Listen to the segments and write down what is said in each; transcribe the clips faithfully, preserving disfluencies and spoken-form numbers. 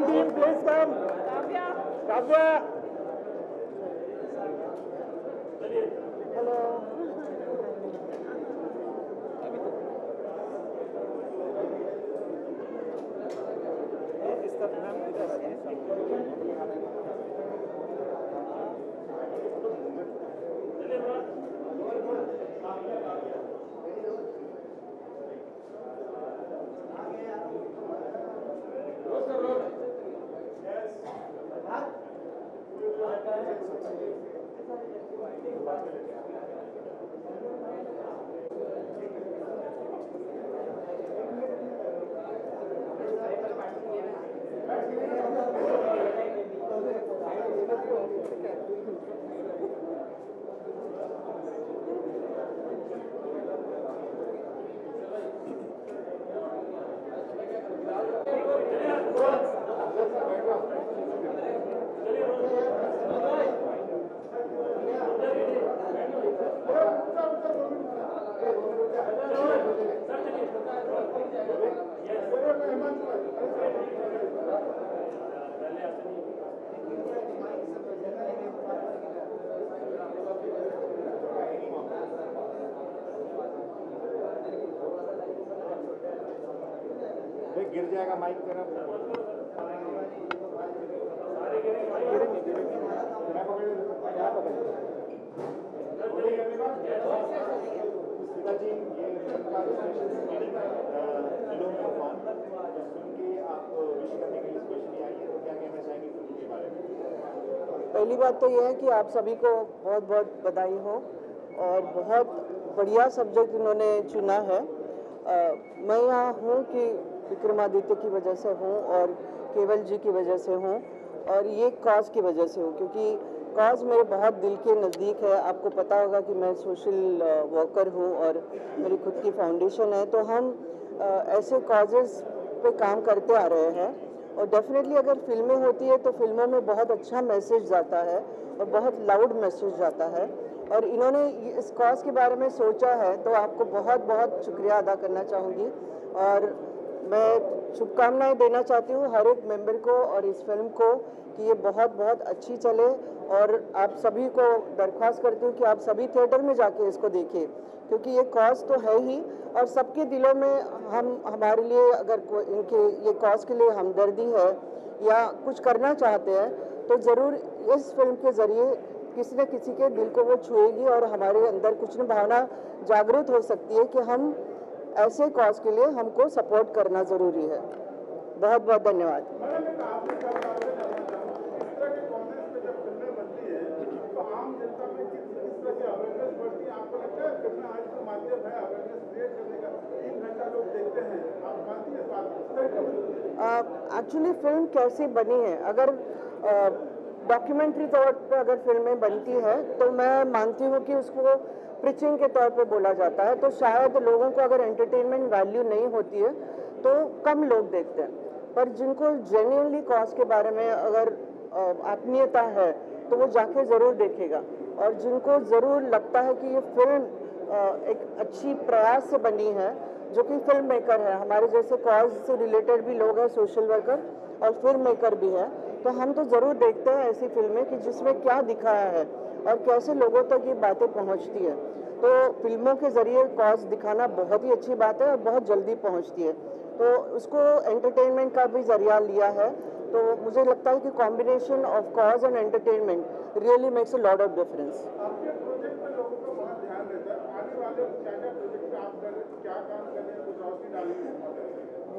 one team, please come. Kavya. Hello. गिर जाएगा mic तेरा पहली बात तो यह है कि आप सभी को बहुत बहुत बधाई हो और बहुत बढ़िया सब्जेक्ट इन्होंने चुना है। आ, मैं यहाँ हूँ कि विक्रमादित्य की वजह से हूँ और केवल जी की वजह से हूँ और ये कॉज की वजह से हूँ, क्योंकि कॉज मेरे बहुत दिल के नज़दीक है। आपको पता होगा कि मैं सोशल वर्कर हूँ और मेरी खुद की फाउंडेशन है, तो हम आ, ऐसे कॉजेस पे काम करते आ रहे हैं। और डेफिनेटली अगर फिल्में होती है तो फिल्मों में बहुत अच्छा मैसेज जाता है और बहुत लाउड मैसेज जाता है, और इन्होंने इस कॉज के बारे में सोचा है, तो आपको बहुत बहुत शुक्रिया अदा करना चाहूँगी। और मैं शुभकामनाएं देना चाहती हूँ हर एक मेंबर को और इस फिल्म को कि ये बहुत बहुत अच्छी चले। और आप सभी को दरख्वास्त करती हूँ कि आप सभी थिएटर में जाके इसको देखें, क्योंकि ये कॉज तो है ही और सबके दिलों में हम हमारे लिए अगर इनके ये कॉज के लिए हमदर्दी है या कुछ करना चाहते हैं तो ज़रूर इस फिल्म के ज़रिए किसी न किसी के दिल को वो छुएगी और हमारे अंदर कुछ न भावना जागृत हो सकती है कि हम ऐसे कॉज के लिए हमको सपोर्ट करना ज़रूरी है। बहुत बहुत धन्यवाद। एक्चुअली फिल्म कैसे बनी है, अगर डॉक्यूमेंट्री तौर पर अगर फिल्में बनती है तो मैं मानती हूँ कि उसको प्रीचिंग के तौर पे बोला जाता है, तो शायद लोगों को अगर एंटरटेनमेंट वैल्यू नहीं होती है तो कम लोग देखते हैं। पर जिनको जेन्युइनली कॉज के बारे में अगर आत्मीयता है तो वो जाके ज़रूर देखेगा, और जिनको ज़रूर लगता है कि ये फिल्म एक अच्छी प्रयास से बनी है, जो कि फिल्म मेकर है, हमारे जैसे कॉज से रिलेटेड भी लोग हैं, सोशल वर्कर और फिल्म मेकर भी है, तो हम तो ज़रूर देखते हैं ऐसी फिल्में कि जिसमें क्या दिखाया है और कैसे लोगों तक ये बातें पहुंचती है। तो फिल्मों के ज़रिए कॉज दिखाना बहुत ही अच्छी बात है और बहुत जल्दी पहुंचती है, तो उसको एंटरटेनमेंट का भी ज़रिया लिया है। तो मुझे लगता है कि combination of cause and entertainment really makes a lot of difference.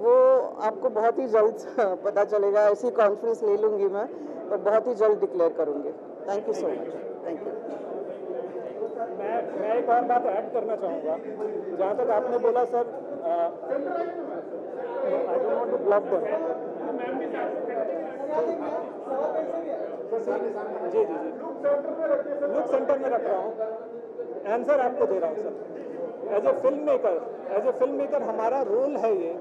वो आपको बहुत ही जल्द पता चलेगा, ऐसी कॉन्फ्रेंस ले लूँगी मैं और बहुत ही जल्द डिक्लेयर करूँगी। Thank you so much, thank you. मैं मैं एक और बात ऐड करना चाहूँगा, जहाँ तक आपने बोला sir, I don't want to block them. जी जी जी लुक सेंटर में रख रहा हूँ, आंसर आपको दे रहा हूँ sir. As a film maker as a film maker हमारा रोल है ये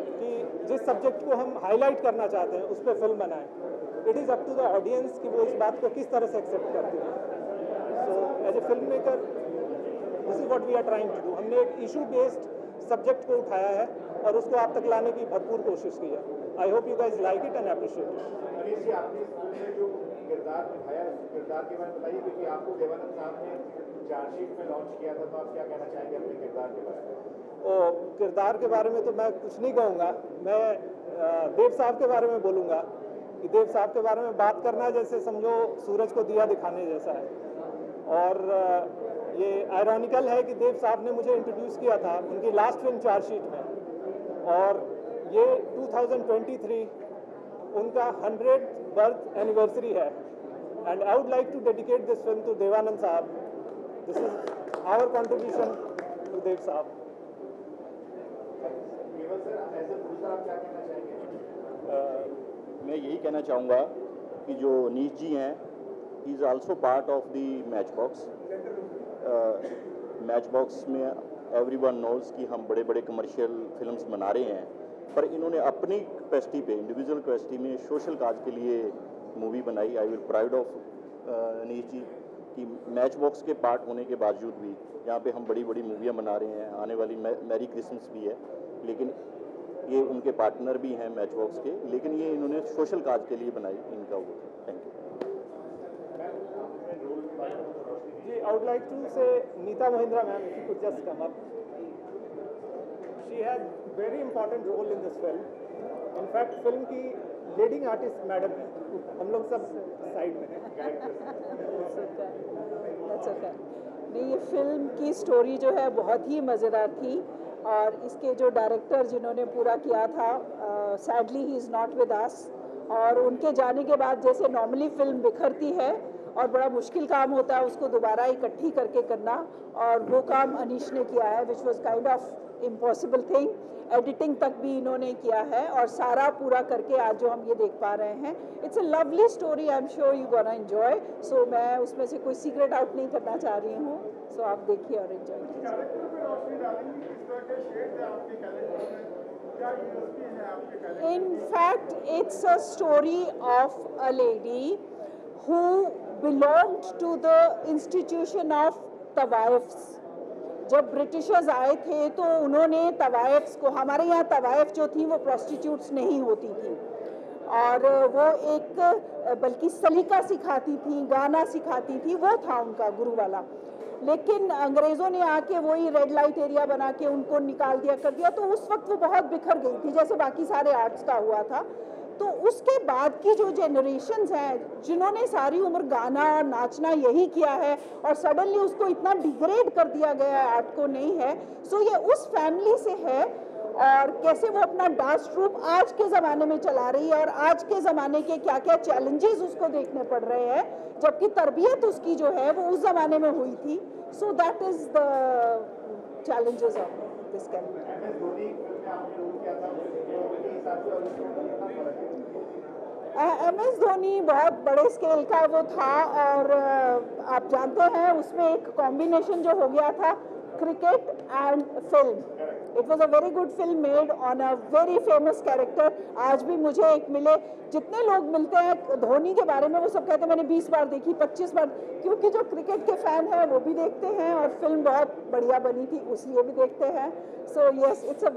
कि जिस सब्जेक्ट को हम हाईलाइट करना चाहते हैं उस पर फिल्म बनाएं। It is up to the audience कि वो इस बात को किस तरह से एक्सेप्ट करते हैं। So as a film maker this is what we are trying to do. हमने एक इशू बेस्ड सब्जेक्ट को उठाया है और उसको आप तक लाने की भरपूर कोशिश की है। I hope you guys like it and appreciate it. Anish ji, आपने स्कूल में जो किरदार निभाया, किरदार के बारे में बताइए, क्योंकि आपको देवानंद साहब ने चार्जशीट में लॉन्च किया था, तो आप क्या कहना चाहेंगे अपने किरदार के बारे में? ओ, किरदार के बारे में तो मैं कुछ नहीं कहूँगा, मैं देव साहब के बारे में बोलूँगा कि देव साहब के बारे में बात करना जैसे समझो सूरज को दिया दिखाने जैसा है। और ये आयरॉनिकल है कि देव साहब ने मुझे इंट्रोड्यूस किया था उनकी लास्ट फिल्म चार्जशीट में, और ये दो हज़ार तेईस उनका हंड्रेड बर्थ एनिवर्सरी है। And I would like to dedicate this film to Dev Anand साहब। This is our contribution to Dev साहब। मैं यही कहना चाहूँगा कि जो नीश जी हैं, he is also part of the match box. Match box में एवरी वन नोज कि हम बड़े बड़े कमर्शियल फिल्म्स बना रहे हैं, पर इन्होंने अपनी कैपेसिटी पे, इंडिविजुअल कैपेसिटी में सोशल काज के लिए मूवी बनाई। I will proud of Nish ji कि मैच बॉक्स के पार्ट होने के बावजूद भी यहाँ पे हम बड़ी बड़ी मूवियाँ बना रहे हैं। आने वाली मैरी क्रिसमस भी है, लेकिन ये उनके पार्टनर भी हैं मैच बॉक्स के, लेकिन ये इन्होंने सोशल काज के लिए बनाई इनका वो। Thank you. I would like to say Neeta Mohindra ma'am, if you could just come up. She has very important role in this film. In fact, film की leading artist madam है, हम लोग सब side में हैं. That's okay. That's okay. नहीं, ये film की story जो है बहुत ही मज़ेदार थी, और इसके जो director जिन्होंने पूरा किया था, sadly he is not with us. और उनके जाने के बाद जैसे normally film बिखरती है और बड़ा मुश्किल काम होता है उसको दोबारा इकट्ठी करके करना, और वो काम अनीश ने किया है, which was kind of impossible thing. Editing तक भी इन्होंने किया है, और सारा पूरा करके आज जो हम ये देख पा रहे हैं, it's a lovely story. I am sure you gonna enjoy. So मैं उसमें से कोई सीक्रेट आउट नहीं करना चाह रही हूँ, सो so, आप देखिए और एंजॉय कीजिए। In fact it's a story of a lady who belonged to the institution of तवायफ्स। जब ब्रिटिशर्स आए थे तो उन्होंने तवायफ्स को, हमारे यहाँ तवायफ जो थी वो प्रॉस्टिट्यूट्स नहीं होती थी, और वो एक बल्कि सलीका सिखाती थी, गाना सिखाती थी, वो था उनका गुरु वाला। लेकिन अंग्रेज़ों ने आके वही रेड लाइट एरिया बना के उनको निकाल दिया, कर दिया, तो उस वक्त वो बहुत बिखर गई थी, जैसे बाकी सारे आर्ट्स का हुआ था। तो उसके बाद की जो जनरेशन्स हैं जिन्होंने सारी उम्र गाना और नाचना यही किया है, और सडनली उसको इतना डिग्रेड कर दिया गया है, आर्ट को नहीं है। सो ये उस फैमिली से है, और कैसे वो अपना डांस ट्रूप आज के ज़माने में चला रही है, और आज के ज़माने के क्या क्या चैलेंजेस उसको देखने पड़ रहे हैं, जबकि तरबियत उसकी जो है वो उस ज़माने में हुई थी। So that is the challenges of this character. M S Dhoni बहुत बड़े स्केल का वो था, और आप जानते हैं उसमें एक कॉम्बिनेशन जो हो गया था, cricket and film. It was a very good film made on a very famous character. आज भी मुझे एक मिले, जितने लोग मिलते हैं धोनी के बारे में वो सब कहते हैं मैंने बीस बार देखी, पच्चीस बार, क्योंकि जो क्रिकेट के फैन हैं वो भी देखते हैं, और फिल्म बहुत बढ़िया बनी थी उसलिए भी देखते हैं। So yes, it's a